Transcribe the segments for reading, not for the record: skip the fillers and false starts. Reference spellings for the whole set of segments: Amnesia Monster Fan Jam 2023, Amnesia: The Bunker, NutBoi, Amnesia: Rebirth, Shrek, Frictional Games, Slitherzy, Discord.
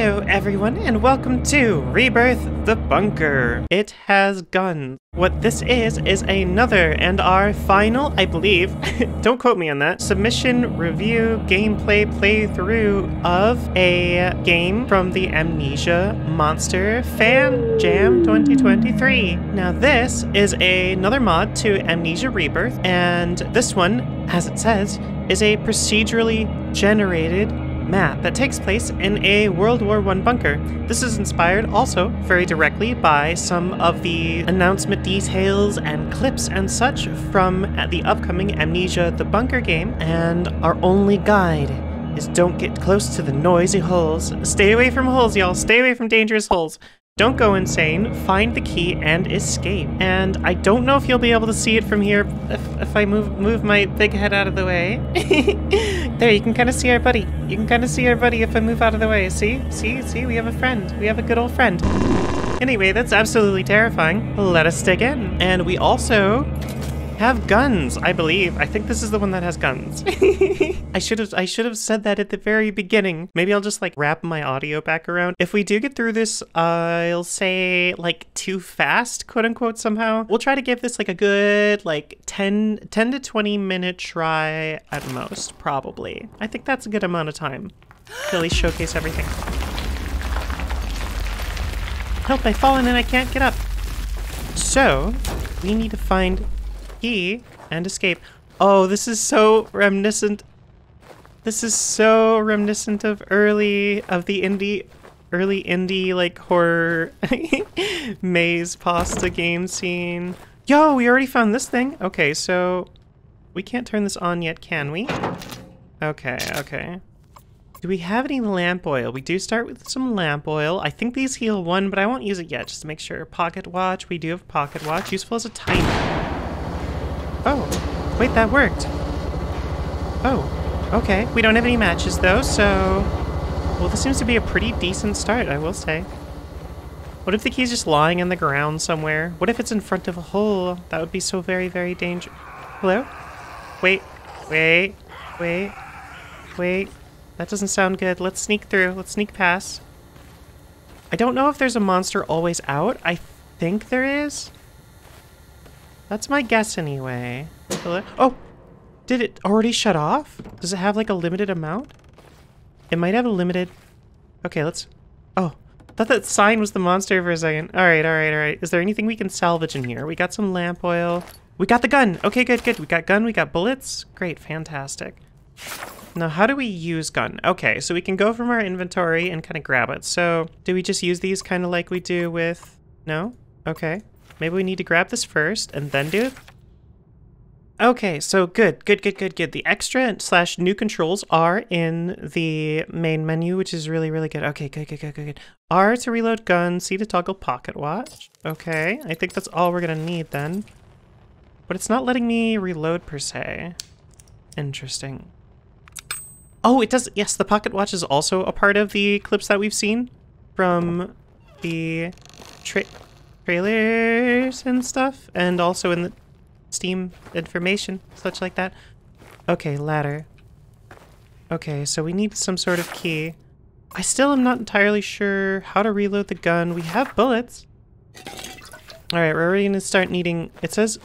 Hello everyone and welcome to Rebirth the Bunker. It has guns. What this is another and our final, I believe, don't quote me on that, submission, review, gameplay, playthrough of a game from the Amnesia Monster Fan Jam 2023. Now this is another mod to Amnesia Rebirth, and this one, as it says, is a procedurally generated map that takes place in a World War I bunker. This is inspired also very directly by some of the announcement details and clips and such from the upcoming Amnesia the Bunker game, and our only guide is don't get close to the noisy holes. Stay away from holes, y'all. Stay away from dangerous holes. Don't go insane, find the key and escape. And I don't know if you'll be able to see it from here if I move my big head out of the way. There, you can kind of see our buddy. You can kind of see our buddy if I move out of the way. See, we have a friend. We have a good old friend. Anyway, that's absolutely terrifying. Let us dig in. And we also have guns, I believe. I think this is the one that has guns. I should have said that at the very beginning. Maybe I'll just like wrap my audio back around. If we do get through this, I'll say like too fast, quote unquote, somehow. We'll try to give this like a good like 10 to 20 minute try at most, probably. I think that's a good amount of time to really showcase everything. Help, I've fallen and I can't get up. So we need to find key and escape. Oh, this is so reminiscent. This is so reminiscent of the early indie like horror maze pasta game scene. Yo, we already found this thing. Okay, so we can't turn this on yet, can we? Okay. Do we have any lamp oil? We do start with some lamp oil. I think these heal one, but I won't use it yet, just to make sure. Pocket watch, we do have pocket watch. Useful as a timer. Oh, wait, that worked. Oh, okay. We don't have any matches though, so... Well, this seems to be a pretty decent start, I will say. What if the key's just lying on the ground somewhere? What if it's in front of a hole? That would be so very, very dangerous. Hello? Wait. That doesn't sound good. Let's sneak through. Let's sneak past. I don't know if there's a monster always out. I think there is. That's my guess anyway. Oh, did it already shut off? Does it have like a limited amount? It might have a limited. Okay, let's, oh, I thought that sign was the monster for a second. All right. Is there anything we can salvage in here? We got some lamp oil. We got the gun. Okay, good. We got gun, we got bullets. Great, fantastic. Now, how do we use gun? Okay, so we can go from our inventory and kind of grab it. So do we just use these kind of like we do with, no? Okay. Maybe we need to grab this first and then do it. Okay, so good. The extra / new controls are in the main menu, which is really, really good. Okay, good. R to reload gun, C to toggle pocket watch. Okay, I think that's all we're gonna need then. But it's not letting me reload per se. Interesting. Oh, it does, yes, the pocket watch is also a part of the clips that we've seen from the trailers and stuff, and also in the Steam information, such like that. Okay, ladder. Okay, so we need some sort of key. I still am not entirely sure how to reload the gun. We have bullets. All right, we're already gonna start needing, it says,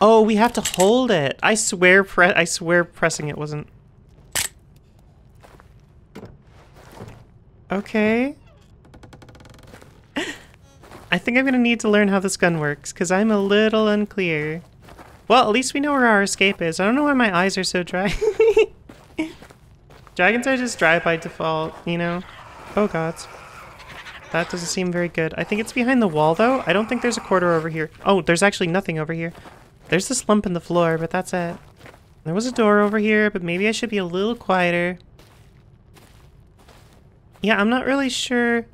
oh, we have to hold it. I swear pressing it wasn't. Okay. I think I'm gonna need to learn how this gun works, because I'm a little unclear. Well, at least we know where our escape is. I don't know why my eyes are so dry. Dragons are just dry by default, you know? Oh god. That doesn't seem very good. I think it's behind the wall, though. I don't think there's a quarter over here. Oh, there's actually nothing over here. There's this lump in the floor, but that's it. There was a door over here, but maybe I should be a little quieter. Yeah, I'm not really sure.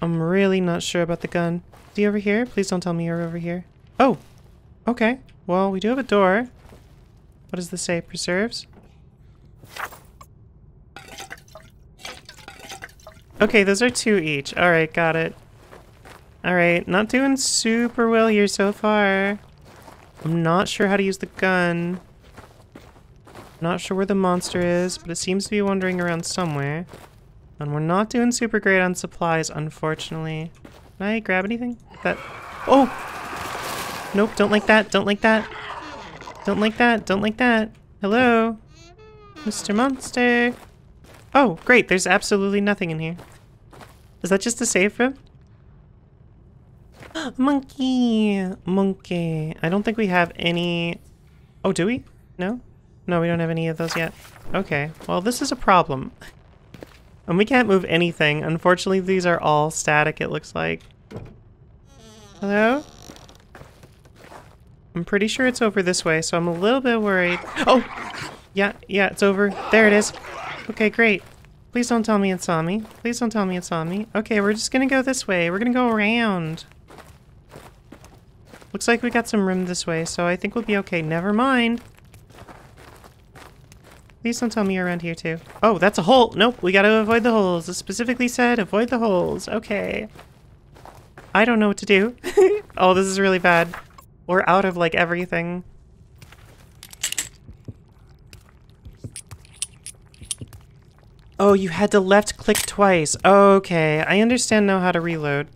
I'm really not sure about the gun. Is he over here? Please don't tell me you're over here. Oh, okay. Well, we do have a door. What does this say? Preserves? Okay, those are two each. All right, got it. All right, not doing super well here so far. I'm not sure how to use the gun. Not sure where the monster is, but it seems to be wandering around somewhere. And we're not doing super great on supplies, unfortunately. Can I grab anything? That... Oh! Nope, don't like that, don't like that. Don't like that, don't like that. Hello? Mr. Monster. Oh, great, there's absolutely nothing in here. Is that just a safe room? Monkey! Monkey. I don't think we have any... Oh, do we? No? No, we don't have any of those yet. Okay, well, this is a problem. And we can't move anything. Unfortunately, these are all static, it looks like. Hello? I'm pretty sure it's over this way, so I'm a little bit worried. Oh! Yeah, it's over. There it is. Okay, great. Please don't tell me it saw me. Please don't tell me it saw me. Okay, we're just gonna go this way. We're gonna go around. Looks like we got some room this way, so I think we'll be okay. Never mind. Please don't tell me you're around here too. Oh, that's a hole! Nope, we gotta avoid the holes. It specifically said avoid the holes. Okay. I don't know what to do. Oh, this is really bad. We're out of, like, everything. Oh, you had to left click twice. Okay, I understand now how to reload.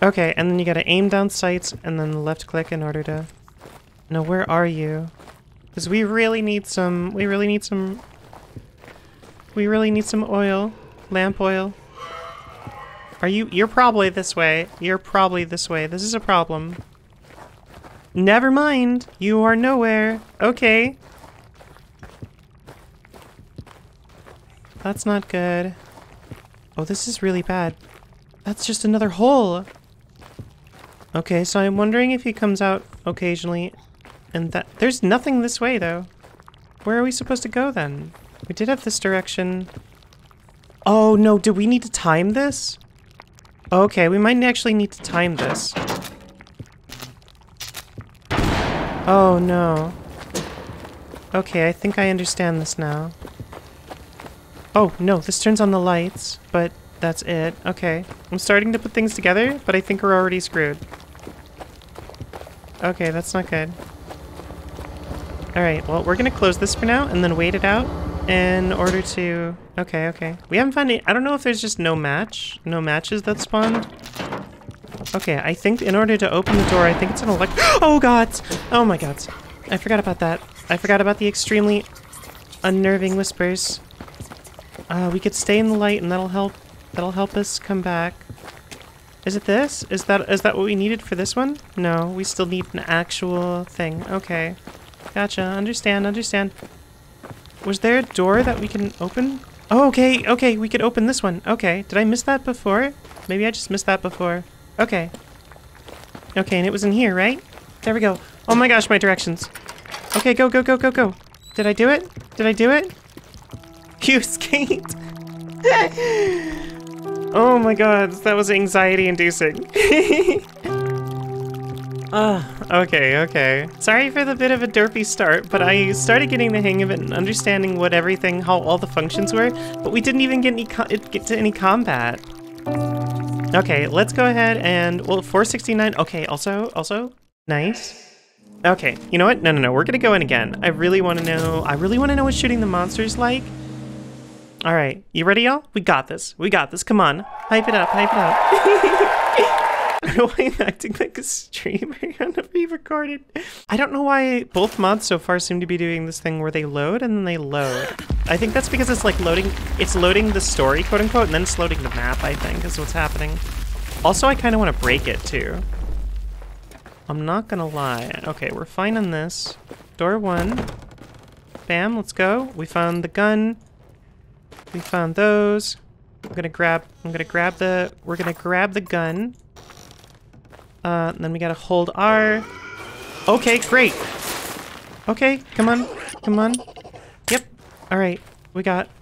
Okay, and then you gotta aim down sights and then left click in order to... Now, where are you? Because we really need some oil. Lamp oil. Are you... You're probably this way. You're probably this way. This is a problem. Never mind. You are nowhere. Okay. That's not good. Oh, this is really bad. That's just another hole. Okay, so I'm wondering if he comes out occasionally. And that... There's nothing this way, though. Where are we supposed to go, then? We did have this direction. Oh, no. Do we need to time this? Okay, we might actually need to time this. Oh, no. Okay, I think I understand this now. Oh, no, this turns on the lights, but that's it. Okay, I'm starting to put things together, but I think we're already screwed. Okay, that's not good. Alright, well, we're gonna close this for now and then wait it out in order to... Okay. We haven't found any... I don't know if there's just no matches that spawned. Okay, I think in order to open the door, I think it's an elect... Oh, God! Oh, my God. I forgot about that. I forgot about the extremely unnerving whispers. We could stay in the light, and that'll help. That'll help us come back. Is it this? Is that what we needed for this one? No, we still need an actual thing. Okay. Gotcha. Understand. Was there a door that we can open? Oh, okay. We could open this one. Okay. Did I miss that before? Maybe I just missed that before. Okay, and it was in here, right? There we go. Oh my gosh, my directions. Okay, go. Did I do it? You skate. Oh my god, that was anxiety-inducing. Okay. Sorry for the bit of a derpy start, but I started getting the hang of it and understanding what everything, how all the functions were, but we didn't even get to any combat. Okay, let's go ahead and, well, 469, okay, also, nice. Okay, you know what? No, we're gonna go in again. I really wanna know what shooting the monster's like. Alright, you ready, y'all? We got this, come on. Hype it up. I don't know why I'm acting like a streamer on a pre-recorded. I don't know why both mods so far seem to be doing this thing where they load and then they load. I think that's because it's like loading the story, quote unquote, and then it's loading the map, I think, is what's happening. Also, I kind of want to break it too. I'm not gonna lie. Okay, we're fine on this. Door one. Bam, let's go. We found the gun. We found those. We're gonna grab the gun. And then we gotta hold R. Okay, great. Okay, come on. Yep. Alright,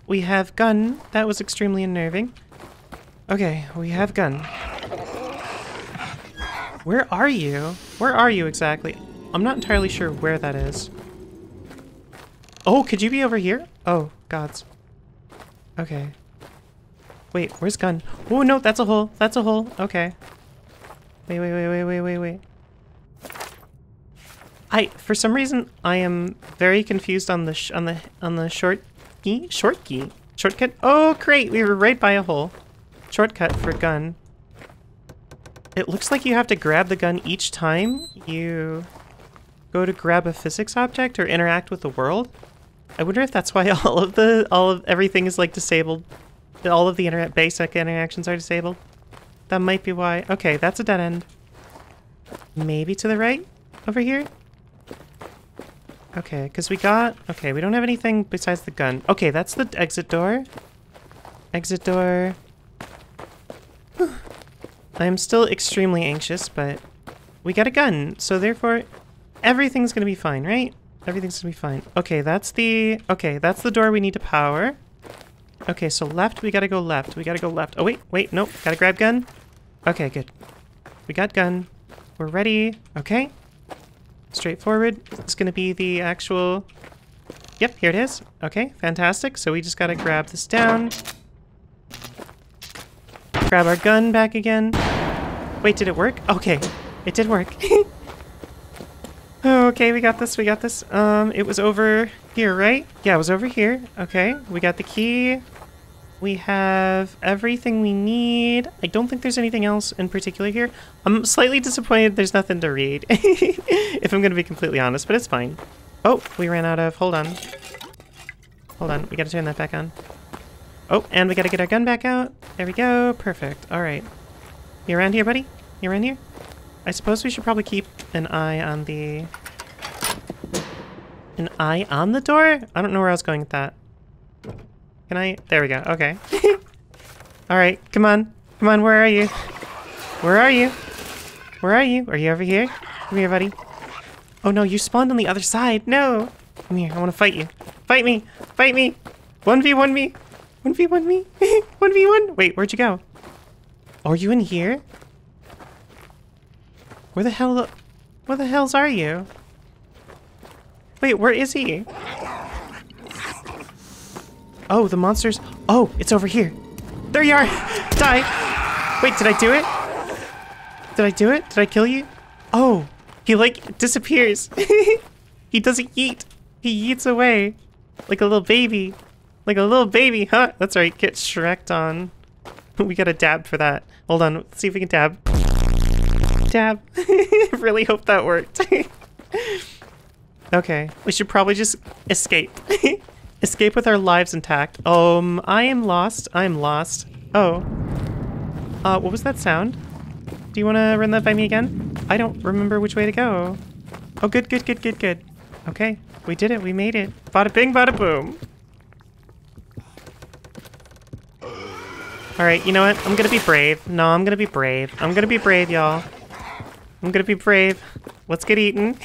we have gun. That was extremely unnerving. Okay, we have gun. Where are you? Where are you exactly? I'm not entirely sure where that is. Oh, could you be over here? Oh, gods. Okay. Wait, where's gun? Oh, no, that's a hole. Okay. Wait. For some reason, I am very confused on the shortcut. Oh, great! We were right by a hole. Shortcut for gun. It looks like you have to grab the gun each time you go to grab a physics object or interact with the world. I wonder if that's why everything is like disabled. All of the basic interactions are disabled. That might be why. Okay, that's a dead end. Maybe to the right over here. Okay, because we got... Okay, we don't have anything besides the gun. Okay, that's the exit door. Exit door. I'm still extremely anxious, but we got a gun. So therefore, everything's going to be fine, right? Everything's going to be fine. Okay, that's the... Okay, that's the door we need to power. Okay, so left, we got to go left. We got to go left. Oh, wait, wait, nope. Got to grab gun. Okay, good. We got gun. We're ready. Okay. Straightforward. It's going to be the actual... Yep, here it is. Okay, fantastic. So we just got to grab this down. Grab our gun back again. Wait, did it work? Okay, it did work. Okay, we got this, we got this. It was over here, right? Yeah, it was over here. Okay, we got the key. We have everything we need. I don't think there's anything else in particular here. I'm slightly disappointed there's nothing to read, if I'm going to be completely honest, but it's fine. Oh, we ran out of... Hold on. Hold on, we got to turn that back on. Oh, and we got to get our gun back out. There we go. Perfect. All right. You around here, buddy? You around here? I suppose we should probably keep an eye on the... An eye on the door? I don't know where I was going with that. Can I... There we go. Okay. All right. Come on. Come on. Where are you? Where are you? Where are you? Are you over here? Come here, buddy. Oh, no. You spawned on the other side. No. Come here. I want to fight you. Fight me. Fight me. 1v1 me. 1v1 me? 1v1? Wait, where'd you go? Are you in here? Where the hell... Where the hells are you? Wait, where is he? Oh, the monsters... Oh, it's over here. There you are! Die! Wait, did I do it? Did I do it? Did I kill you? Oh, he, like, disappears. He doesn't yeet. He yeets away. Like a little baby. Like a little baby, huh? That's right, get Shrek'd on. We got a dab for that. Hold on, let's see if we can dab. Dab. Really hope that worked. Okay, we should probably just escape. Escape with our lives intact. I am lost. I am lost. Oh. What was that sound? Do you want to run that by me again? I don't remember which way to go. Oh, good, good, good, good, good. Okay, we did it. We made it. Bada bing, bada boom. Alright, you know what? I'm gonna be brave. No, I'm gonna be brave. I'm gonna be brave, y'all. I'm gonna be brave. Let's get eaten.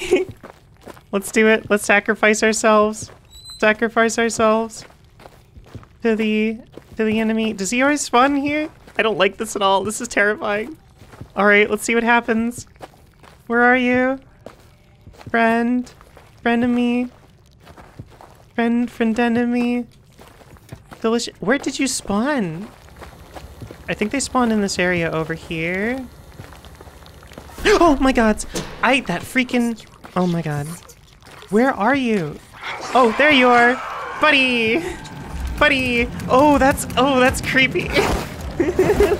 Let's do it. Let's sacrifice ourselves. Sacrifice ourselves to the enemy. Does he always spawn here? I don't like this at all. This is terrifying. Alright, let's see what happens. Where are you? Friend. Frenemy. Friend, friendenemy. Delicious. Where did you spawn? I think they spawned in this area over here. Oh my god! That freaking... Oh my god. Where are you? Oh, there you are! Buddy! Buddy! Oh, that's creepy.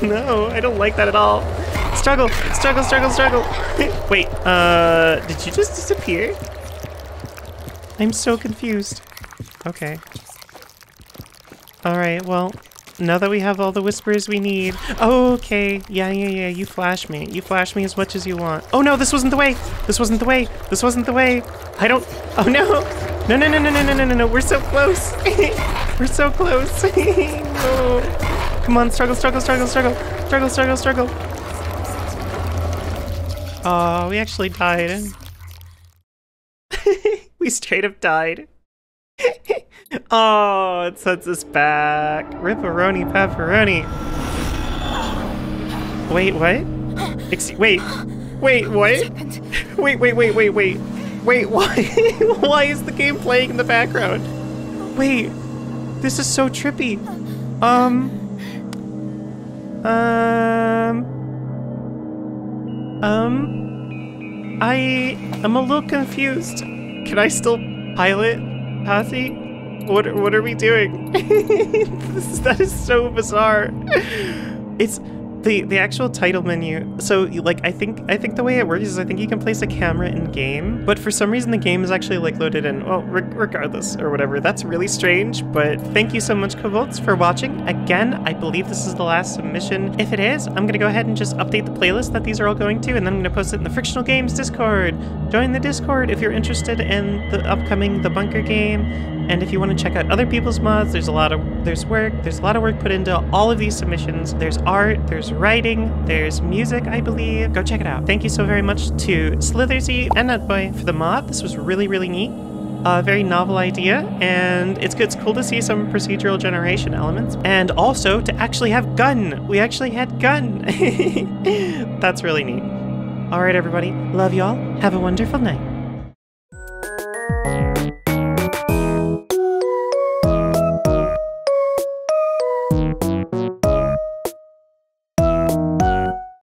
No, I don't like that at all. Struggle! Struggle, struggle, struggle! Wait, did you just disappear? I'm so confused. Okay. Alright, well... Now that we have all the whispers we need. Oh, okay. Yeah, yeah, yeah. You flash me. You flash me as much as you want. Oh, no. This wasn't the way. This wasn't the way. This wasn't the way. I don't... Oh, no. No, no, no, no, no, no, no, no, no. We're so close. We're so close. No. Come on. Struggle, struggle, struggle, struggle. Struggle, struggle, struggle. Oh, we actually died. We straight up died. Oh, it sets us back. Ripperoni pepperoni. Wait, what? Wait. Wait, what? Wait, wait, wait, wait, wait. Wait, why? Why is the game playing in the background? Wait. This is so trippy. I am a little confused. Can I still pilot Hathi? What are we doing? That is so bizarre. It's the actual title menu. So like I think the way it works is I think you can place a camera in game, but for some reason the game is actually like loaded in. Well, regardless or whatever. That's really strange. But thank you so much, Kobolds, for watching. Again, I believe this is the last submission. If it is, I'm gonna go ahead and just update the playlist that these are all going to, and then I'm gonna post it in the Frictional Games Discord. Join the Discord if you're interested in the upcoming The Bunker game. And if you want to check out other people's mods, there's a lot of work put into all of these submissions. There's art, there's writing, there's music, I believe. Go check it out. Thank you so very much to Slitherzy and Nutboy for the mod. This was really, really neat. Very novel idea, and it's cool to see some procedural generation elements, and also to actually have gun. We actually had gun. That's really neat. All right, everybody. Love y'all. Have a wonderful night.